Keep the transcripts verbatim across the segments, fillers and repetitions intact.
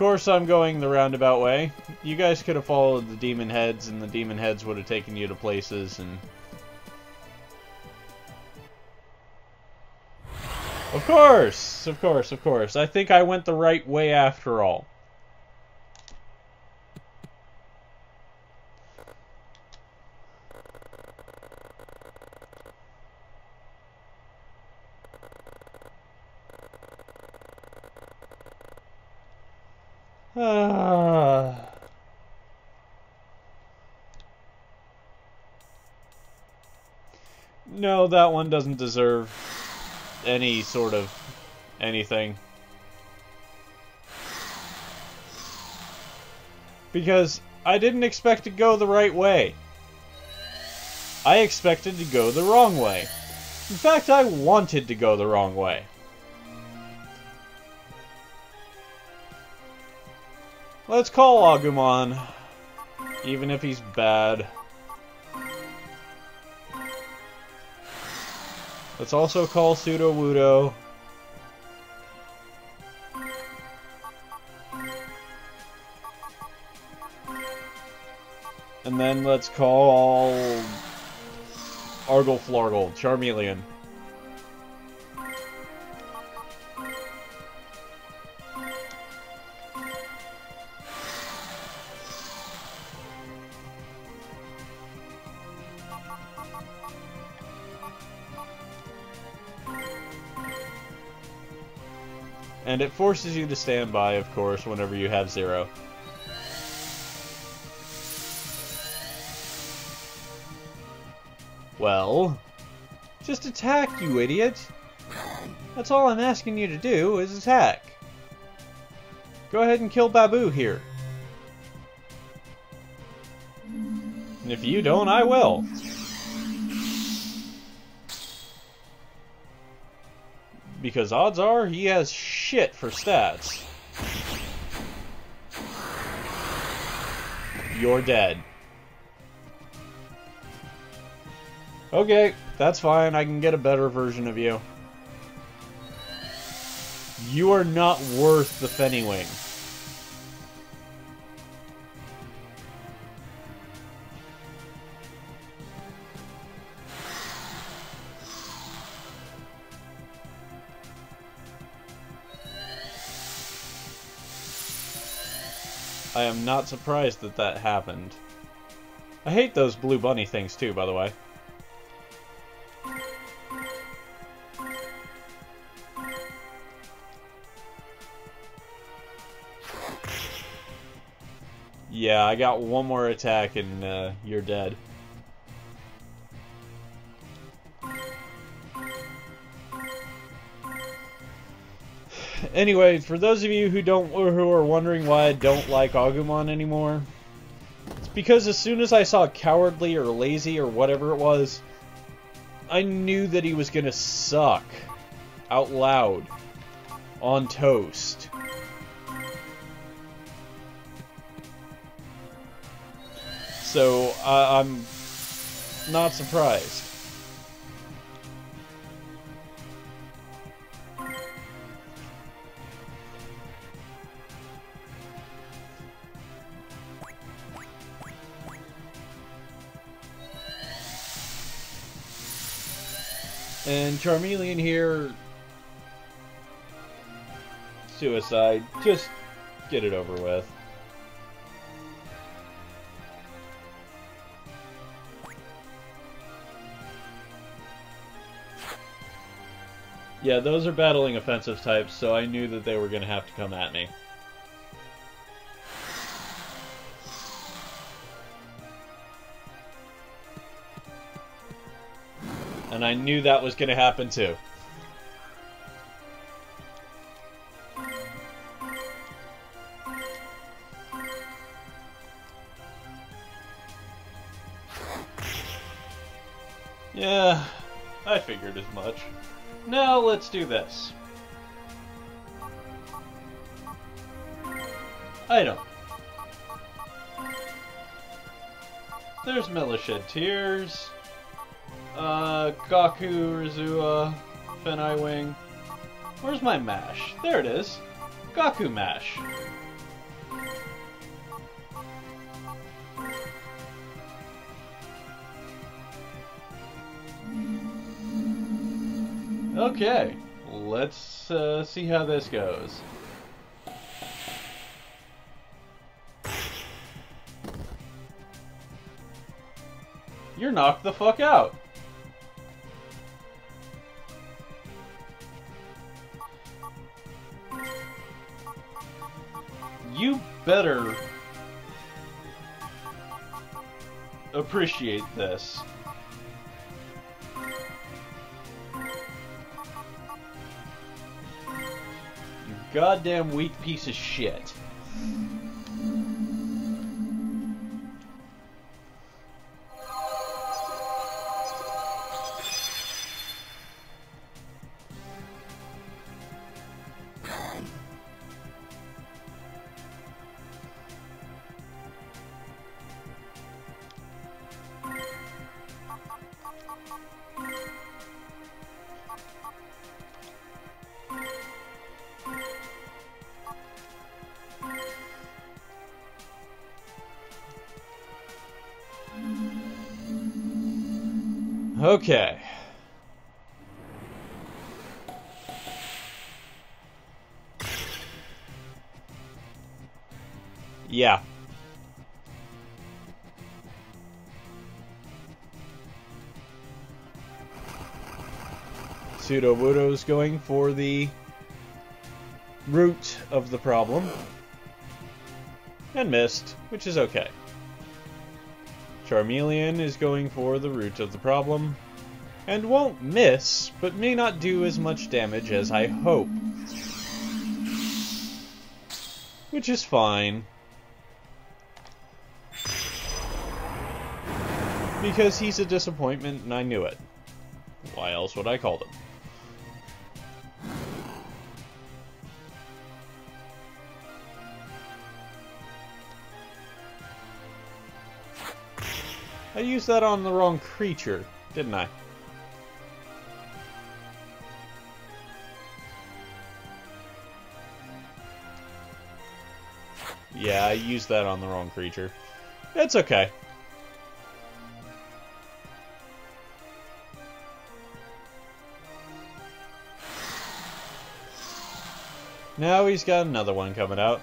course I'm going the roundabout way. You guys could have followed the demon heads, and the demon heads would have taken you to places, and... Of course! Of course, of course. I think I went the right way after all. Ah... No, that one doesn't deserve any sort of anything. Because I didn't expect to go the right way. I expected to go the wrong way. In fact, I wanted to go the wrong way. Let's call Agumon, even if he's bad. Let's also call Pseudo Wudo. And then let's call Argo Flargle, Charmeleon. And it forces you to stand by, of course, whenever you have zero. Well, just attack, you idiot. That's all I'm asking you to do, is attack. Go ahead and kill Babu here. And if you don't, I will. Because odds are, he has shit for stats. You're dead. Okay, that's fine. I can get a better version of you. You are not worth the Fennywing. I am not surprised that that happened. I hate those blue bunny things too, by the way. Yeah, I got one more attack and uh, you're dead. Anyway, for those of you who don't who are wondering why I don't like Agumon anymore, it's because as soon as I saw cowardly or lazy or whatever it was, I knew that he was gonna suck out loud on toast. So uh, I'm not surprised. And Charmeleon here, suicide, just get it over with. Yeah, those are battling offensive types, so I knew that they were going to have to come at me. And I knew that was going to happen too. Yeah, I figured as much. Now let's do this. Item. There's Millished Tears. Uh, Gaku, Rizua, Fennywing. Where's my mash? There it is. Gaku mash. Okay, let's uh, see how this goes. You're knocked the fuck out. You better appreciate this. You goddamn weak piece of shit. Okay. Yeah. Pseudo Wudo is going for the root of the problem. And missed, which is okay. Charmeleon is going for the root of the problem, and won't miss, but may not do as much damage as I hope. Which is fine. Because he's a disappointment and I knew it. Why else would I call him? I used that on the wrong creature, didn't I? Yeah, I used that on the wrong creature. It's okay. Now he's got another one coming out.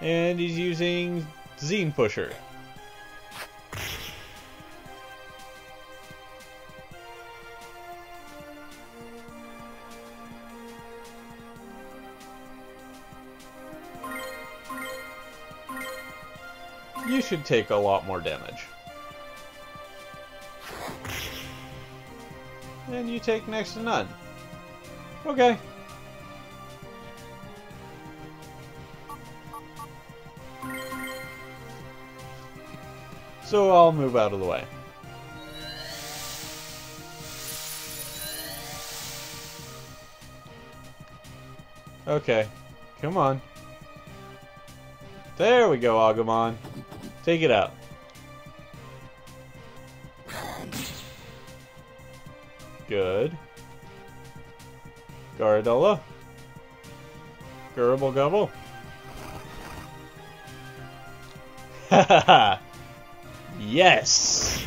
And he's using Zine Pusher. You should take a lot more damage. And you take next to none. Okay. So I'll move out of the way. Okay. Come on. There we go, Agumon. Take it out. Good. Gardola. Gurable Gubble. Ha ha ha. Yes.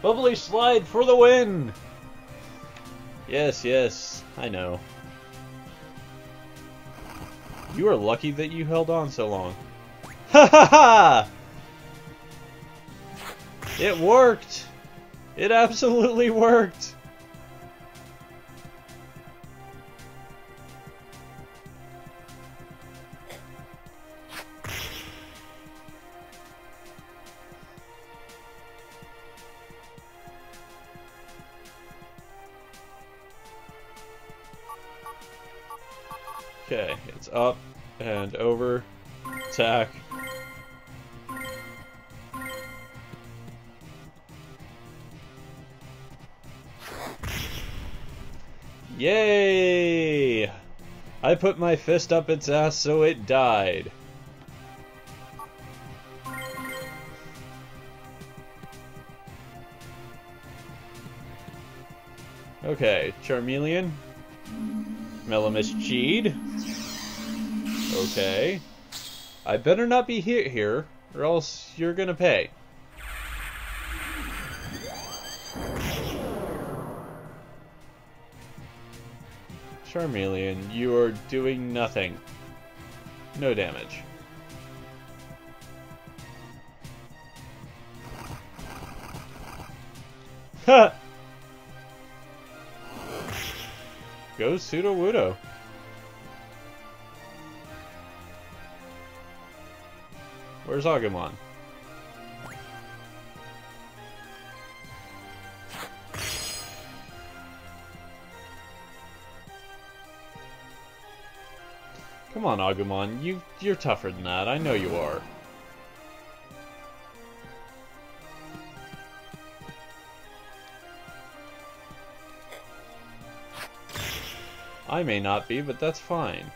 Bubbly slide for the win. Yes, yes. I know. You are lucky that you held on so long. Ha ha ha! It worked! It absolutely worked! Okay, it's up and over. Attack. Yay! I put my fist up its ass so it died. Okay, Charmeleon. Melamis Jeed. Okay. I better not be hit here, or else you're gonna pay. Charmeleon, you are doing nothing. No damage. Ha! Go Pseudo Wudo. Where's Agumon? Come on, Agumon, you, you're tougher than that, I know you are. I may not be, but that's fine.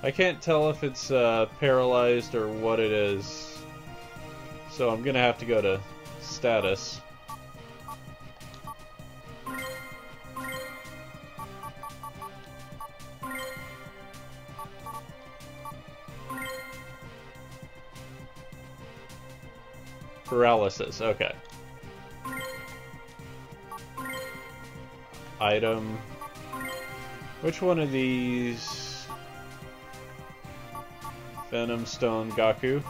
I can't tell if it's uh, paralyzed or what it is, so I'm gonna have to go to status. Paralysis, okay. Item. Which one of these? Venom Stone, Gaku.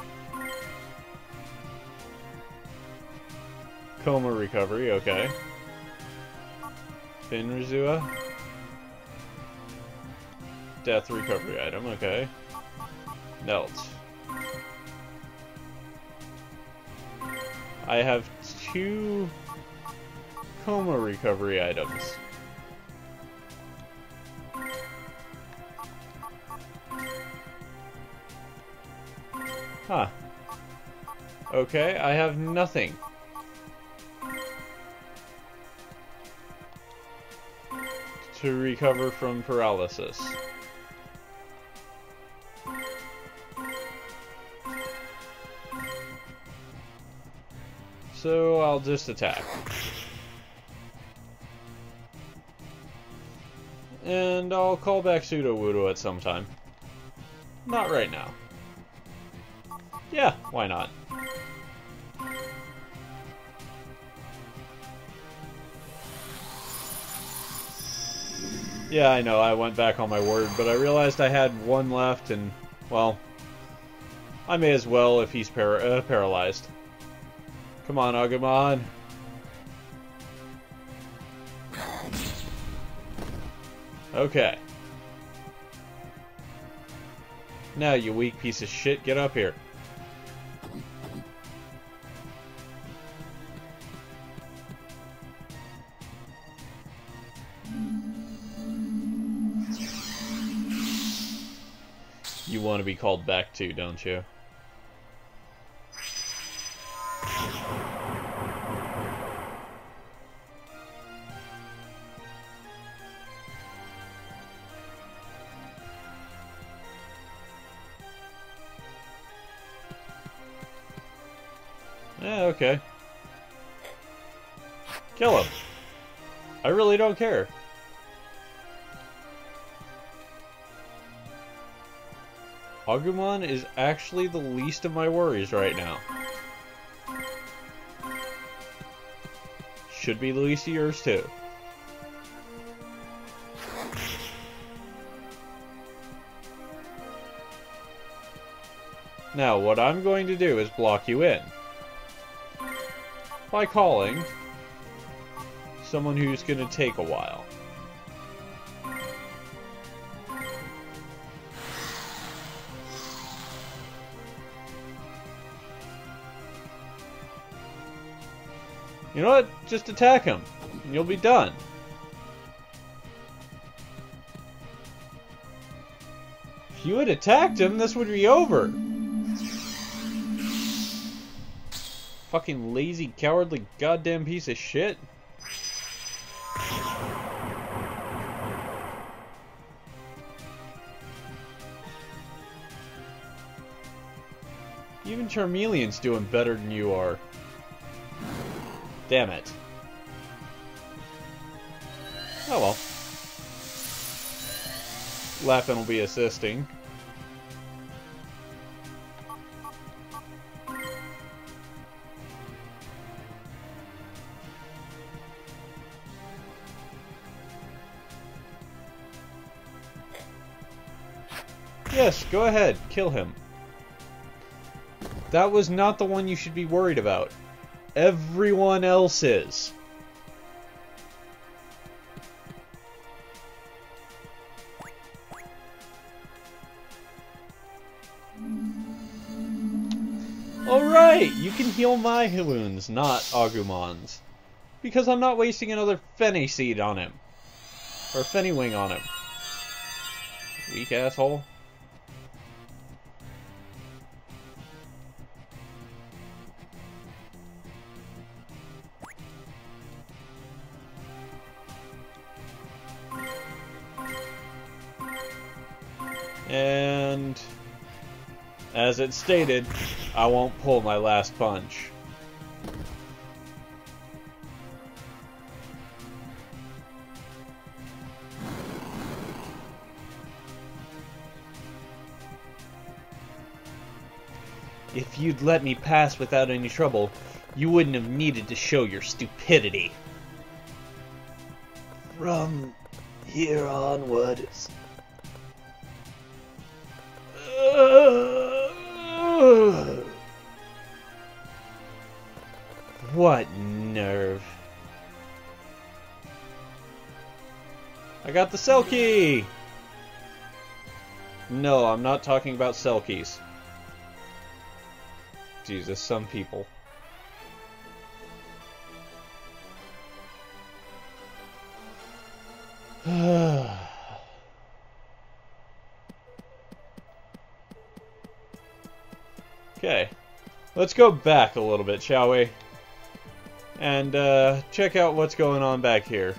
Coma Recovery, okay. Finrizua. Death Recovery item, okay. Nelt. I have two Coma Recovery items. Huh. Okay, I have nothing. To recover from paralysis. So I'll just attack. And I'll call back Pseudo Wudo at some time. Not right now. Yeah, why not? Yeah, I know, I went back on my word, but I realized I had one left and, well, I may as well if he's para uh, paralyzed. Come on, Agumon. Okay. Now, you weak piece of shit, get up here. You want to be called back too, don't you? Yeah, okay. Kill him. I really don't care. Agumon is actually the least of my worries right now. Should be the least of yours too. Now, what I'm going to do is block you in. By calling someone who's going to take a while. You know what? Just attack him, and you'll be done. If you had attacked him, this would be over. Fucking lazy, cowardly, goddamn piece of shit. Even Charmeleon's doing better than you are. Damn it. Oh well. Laffin will be assisting. Yes, go ahead, kill him. That was not the one you should be worried about. Everyone else is. Alright, you can heal my wounds, not Agumon's. Because I'm not wasting another Fenny Seed on him. Or Fennywing on him. Weak asshole. And as it stated, I won't pull my last punch. If you'd let me pass without any trouble, you wouldn't have needed to show your stupidity. From here onwards. What nerve. I got the cell key! No, I'm not talking about cell keys. Jesus, some people. Okay, let's go back a little bit, shall we? And uh, check out what's going on back here.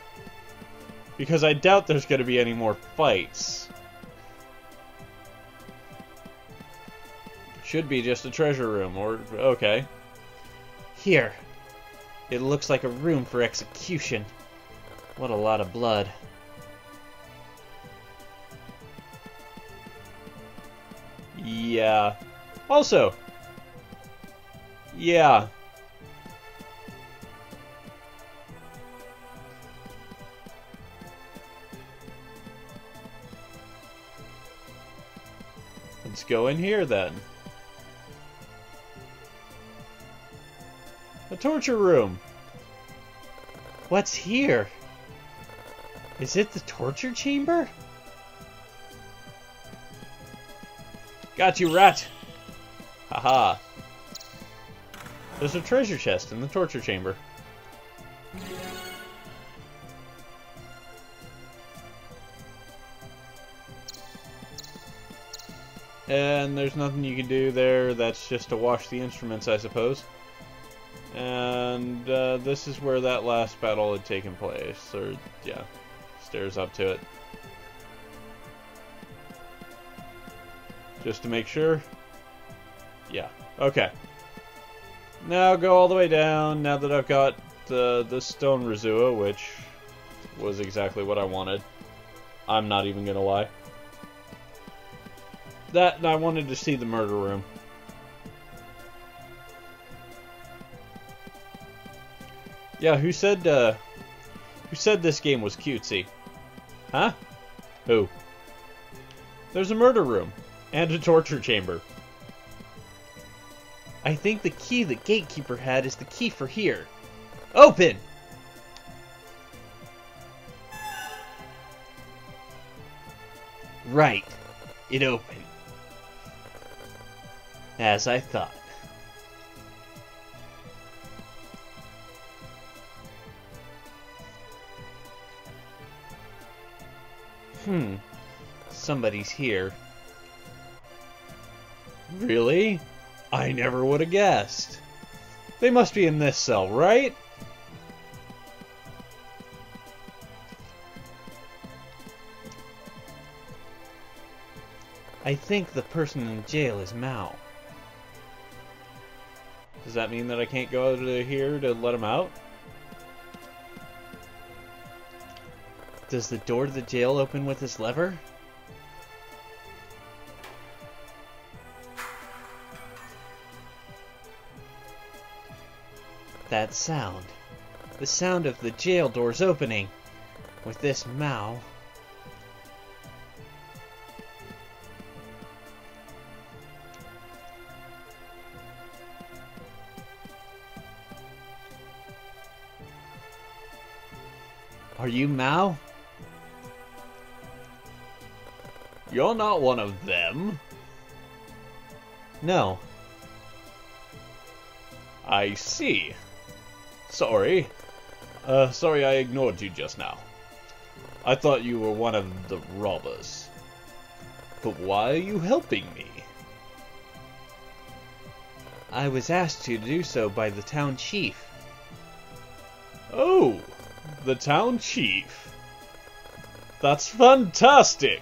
Because I doubt there's going to be any more fights. Should be just a treasure room, or... okay. Here. It looks like a room for execution. What a lot of blood. Yeah. Also... yeah. Let's go in here then. A torture room. What's here? Is it the torture chamber? Got you, rat! Haha. There's a treasure chest in the torture chamber. And there's nothing you can do there. That's just to wash the instruments, I suppose. And uh, this is where that last battle had taken place. Or, yeah. Stairs up to it. Just to make sure. Yeah. Okay. Now go all the way down, now that I've got the, the stone Rizua, which was exactly what I wanted. I'm not even gonna lie. That, and I wanted to see the murder room. Yeah, who said, uh, who said this game was cutesy? Huh? Who? There's a murder room, and a torture chamber. I think the key the gatekeeper had is the key for here. Open! Right. It opened. As I thought. Hmm. Somebody's here. Really? I never would have guessed. They must be in this cell, right? I think the person in jail is Mao. Does that mean that I can't go out of here to let him out? Does the door to the jail open with this lever? That sound. The sound of the jail doors opening. With this Mao. Are you Mao? You're not one of them. No. I see. Sorry. Uh, sorry I ignored you just now. I thought you were one of the robbers. But why are you helping me? I was asked to do so by the town chief. Oh, the town chief. That's fantastic!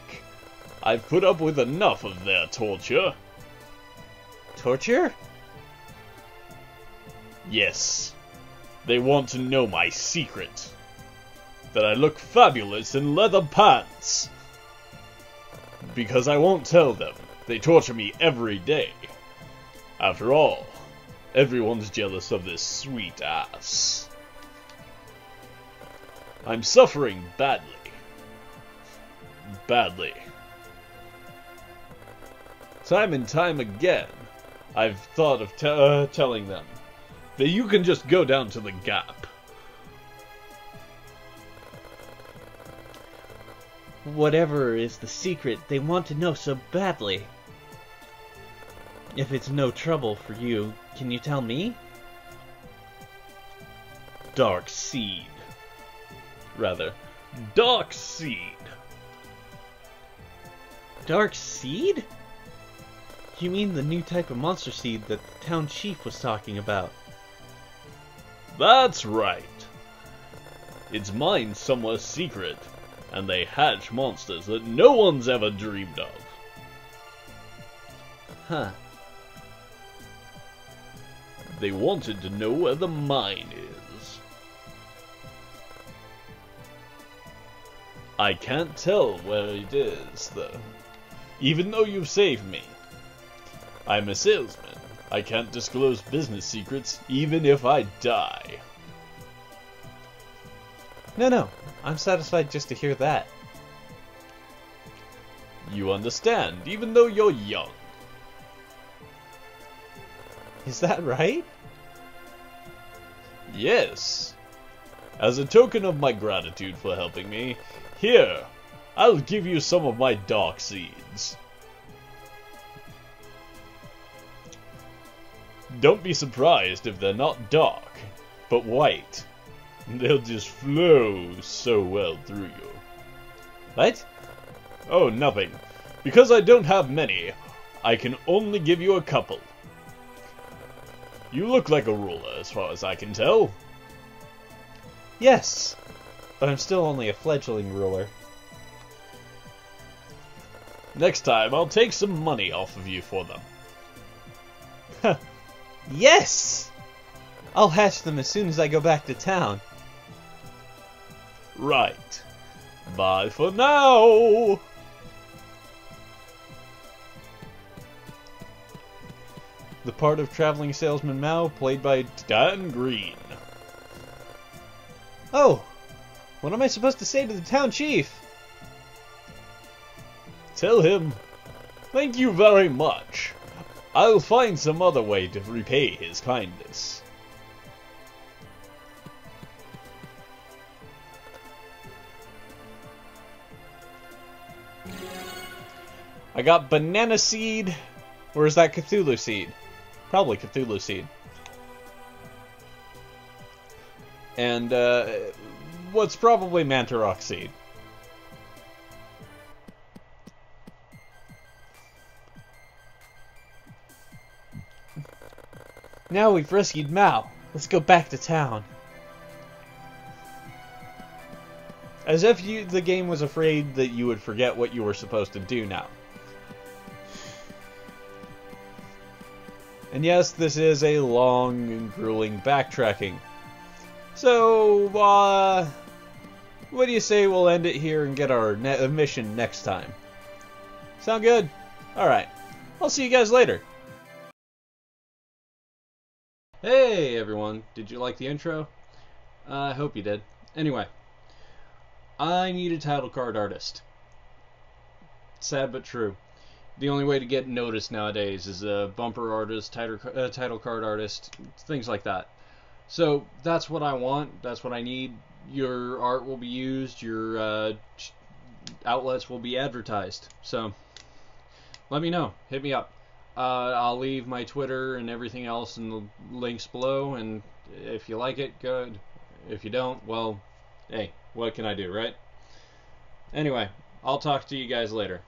I've put up with enough of their torture. Torture? Yes. They want to know my secret. That I look fabulous in leather pants. Because I won't tell them. They torture me every day. After all, everyone's jealous of this sweet ass. I'm suffering badly. Badly. Time and time again, I've thought of te uh, telling them that you can just go down to the Gap. Whatever is the secret they want to know so badly. If it's no trouble for you, can you tell me? Dark Seed. Rather, Dark Seed. Dark Seed? You mean the new type of monster seed that the town chief was talking about? That's right. It's mined somewhere secret, and they hatch monsters that no one's ever dreamed of. Huh. They wanted to know where the mine is. I can't tell where it is, though. Even though you've saved me. I'm a salesman. I can't disclose business secrets, even if I die. No, no. I'm satisfied just to hear that. You understand, even though you're young. Is that right? Yes. As a token of my gratitude for helping me, here, I'll give you some of my dark seeds. Don't be surprised if they're not dark, but white. They'll just flow so well through you. What? Oh, nothing. Because I don't have many, I can only give you a couple. You look like a ruler, as far as I can tell. Yes, but I'm still only a fledgling ruler. Next time, I'll take some money off of you for them. Huh. Yes! I'll hatch them as soon as I go back to town. Right. Bye for now! The part of Traveling Salesman Mao, played by Dan Green. Oh! What am I supposed to say to the town chief? Tell him, thank you very much. I'll find some other way to repay his kindness. I got banana seed, or is that Cthulhu seed? Probably Cthulhu seed. And uh, what's probably Mantarox seed. Now we've rescued Mao. Let's go back to town. As if you, the game was afraid that you would forget what you were supposed to do now. And yes, this is a long and grueling backtracking. So, uh... what do you say we'll end it here and get our ne mission next time? Sound good? Alright. I'll see you guys later. Hey everyone, did you like the intro? I uh, hope you did. Anyway, I need a title card artist. Sad but true. The only way to get noticed nowadays is a bumper artist, title, uh, title card artist, things like that. So that's what I want, that's what I need. Your art will be used, your uh, outlets will be advertised. So let me know, hit me up. Uh, I'll leave my Twitter and everything else in the links below, and if you like it, good. If you don't, well, hey, what can I do, right? Anyway, I'll talk to you guys later.